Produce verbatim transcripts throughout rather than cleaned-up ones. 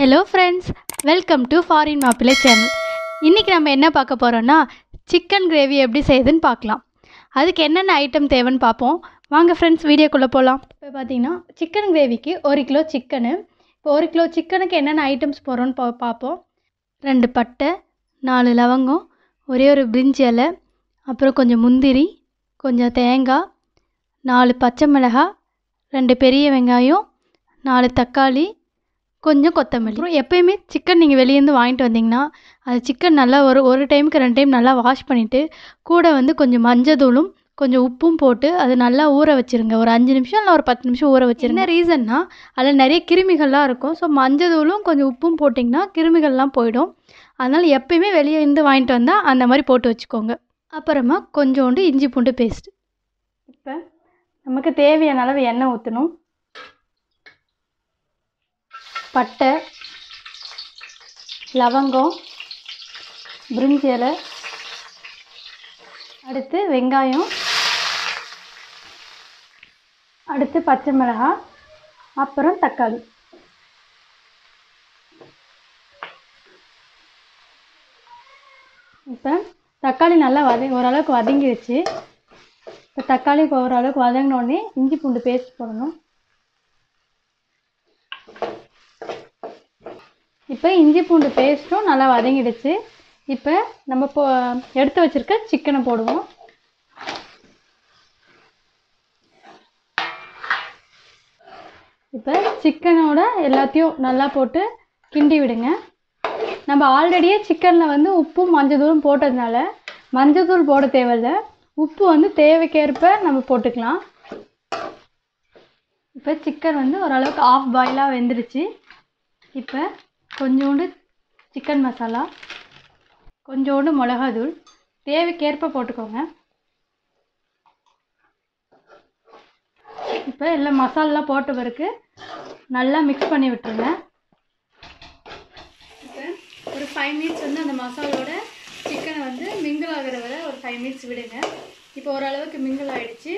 Hello friends welcome to foreign Mappillai channel. इनके नाम என்ன பார்க்க போறோம்னா चिकन ग्रेवी எப்படி செய்யதுன்னு பார்க்கலாம்। அதுக்கு என்னென்ன ஐட்டம் தேவைன்னு பாப்போம்। வாங்க फ्रेंड्स வீடியோக்குள்ள போலாம்। இப்போ பாத்தீங்கன்னா चिकन கிரேவிக்கு ஒரு கிலோ chicken, இப்போ ஒரு கிலோ chickenக்கு என்னென்ன ஐட்டம்ஸ் போறோம்னு பாப்போம்। ரெண்டு பட்டை, நாலு லவங்கம், ஒரே ஒரு பிரிஞ்சி இலை, அப்புறம் கொஞ்சம் முந்திரி, கொஞ்சம் தேங்காய், நாலு பச்சை மிளகாய், ரெண்டு பெரிய வெங்காயம், நாலு தக்காளி, கொஞ்சம் கொத்தமல்லி। எப்பயுமே சிக்கன் நீங்கள் வெளியேந்து வாங்கிட்டு வந்தீங்கன்னா அது சிக்கன் நல்லா ஒரு ஒரு டைமுக்கு ரெண்டு டைம் நல்லா வாஷ் பண்ணிவிட்டு கூட வந்து கொஞ்சம் மஞ்சத்தூளும் கொஞ்சம் உப்பும் போட்டு அது நல்லா ஊற வச்சுருங்க। ஒரு அஞ்சு நிமிஷம் இல்லை ஒரு பத்து நிமிஷம் ஊற வச்சுருங்க। ரீசன்னா அதில் நிறைய கிருமிகள்லாம் இருக்கும்। ஸோ மஞ்சத்தூளும் கொஞ்சம் உப்பும் போட்டிங்கன்னா கிருமிகள்லாம் போயிடும்। அதனால் எப்பயுமே வெளியேந்து வாங்கிட்டு வந்தால் அந்த மாதிரி போட்டு வச்சுக்கோங்க। அப்புறமா கொஞ்சோண்டு இஞ்சி பூண்டு பேஸ்ட்। இப்போ நமக்கு தேவையான அளவு எண்ணெய் ஊற்றணும்। पट्टे, लवंगम, ब्रिंज इला, अडुत्तु वेंगायम, अडुत्तु पच्चै मिलगाई, अप्पुरम तक्काली। इप्पो तक्काली नल्ला वद ओरलुक्कु वदंगिरुच्चु। इप्पो तक्काली ओरलुक्कु वदंगिन उडने इंजी पूंडु पेस्ट पोडणुम। இப்போ இஞ்சி பூண்டு பேஸ்ட்டும் நல்லா வதங்கிடுச்சு। இப்போ நம்ம எடுத்து வச்சிருக்க சிக்கனை போடுவோம்। இப்போ சிக்கனோட எல்லாத்தையும் நல்லா போட்டு கிண்டி விடுங்க। நம்ம ஆல்ரெடியே சிக்கனில் வந்து உப்பும் மஞ்சத்தூளும் போட்டதுனால மஞ்சத்தூள் போட தேவையில்லை, உப்பு வந்து தேவைக்கேற்ப நம்ம போட்டுக்கலாம்। இப்போ சிக்கன் வந்து ஓரளவுக்கு ஆஃப் பாயிலாக வெந்துடுச்சு। இப்போ கொஞ்சோண்டு சிக்கன் மசாலா, கொஞ்சோண்டு மிளகாத்தூள் தேவைக்கேற்ப போட்டுக்கோங்க। இப்போ எல்லாம் மசாலெலாம் போட்ட பிறகு நல்லா மிக்ஸ் பண்ணி விட்டுருங்க। இப்போ ஒரு ஃபைவ் மினிட்ஸ் வந்து அந்த மசாலோட சிக்கனை வந்து மிங்கிள் ஆகிற வரை ஒரு ஃபைவ் மினிட்ஸ் விடுங்க। இப்போ ஓரளவுக்கு மிங்கிள் ஆகிடுச்சு।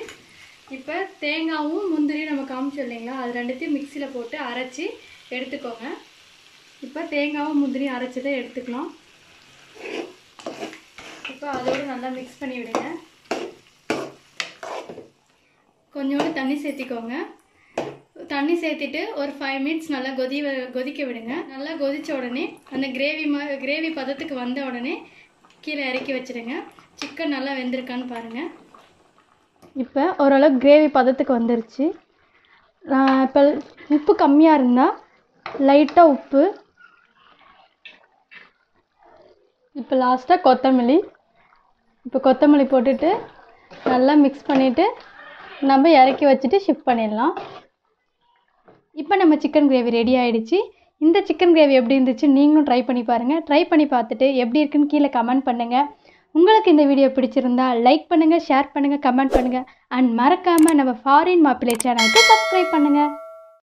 இப்போ தேங்காயும் முந்திரியும் நம்ம காமிச்சோம் இல்லைங்களா, அது ரெண்டுத்தையும் மிக்சியில் போட்டு அரைச்சி எடுத்துக்கோங்க। இப்போ தேங்காவும் முந்திரியும் அரைச்சதை எடுத்துக்கலாம்। இப்போ அதோடு நல்லா மிக்ஸ் பண்ணி விடுங்க। கொஞ்சோண்டு தண்ணி சேர்த்திக்கோங்க। தண்ணி சேர்த்திட்டு ஒரு ஃபைவ் மினிட்ஸ் நல்லா கொதி கொதிக்க விடுங்க। நல்லா கொதித்த உடனே அந்த கிரேவி மா கிரேவி பதத்துக்கு வந்த உடனே கீழே இறக்கி வச்சுடுங்க। சிக்கன் நல்லா வெந்திருக்கான்னு பாருங்கள்। இப்போ ஓரளவு கிரேவி பதத்துக்கு வந்துருச்சு। இப்போ உப்பு கம்மியாக இருந்தால் லைட்டாக உப்பு, இப்போ லாஸ்ட்டாக கொத்தமல்லி, இப்போ கொத்தமல்லி போட்டுட்டு நல்லா மிக்ஸ் பண்ணிவிட்டு நம்ம இறக்கி வச்சுட்டு ஷிஃப்ட் பண்ணிடலாம்। இப்போ நம்ம சிக்கன் கிரேவி ரெடி ஆகிடுச்சு। இந்த சிக்கன் கிரேவி எப்படி இருந்துச்சு நீங்களும் ட்ரை பண்ணி பாருங்கள்। ட்ரை பண்ணி பார்த்துட்டு எப்படி இருக்குன்னு கீழே கமெண்ட் பண்ணுங்கள்। உங்களுக்கு இந்த வீடியோ பிடிச்சிருந்தா லைக் பண்ணுங்கள், ஷேர் பண்ணுங்கள், கமெண்ட் பண்ணுங்கள், அண்ட் மறக்காமல் நம்ம ஃபாரின் மாப்பிள்ளை சேனலுக்கு சப்ஸ்கிரைப் பண்ணுங்கள்।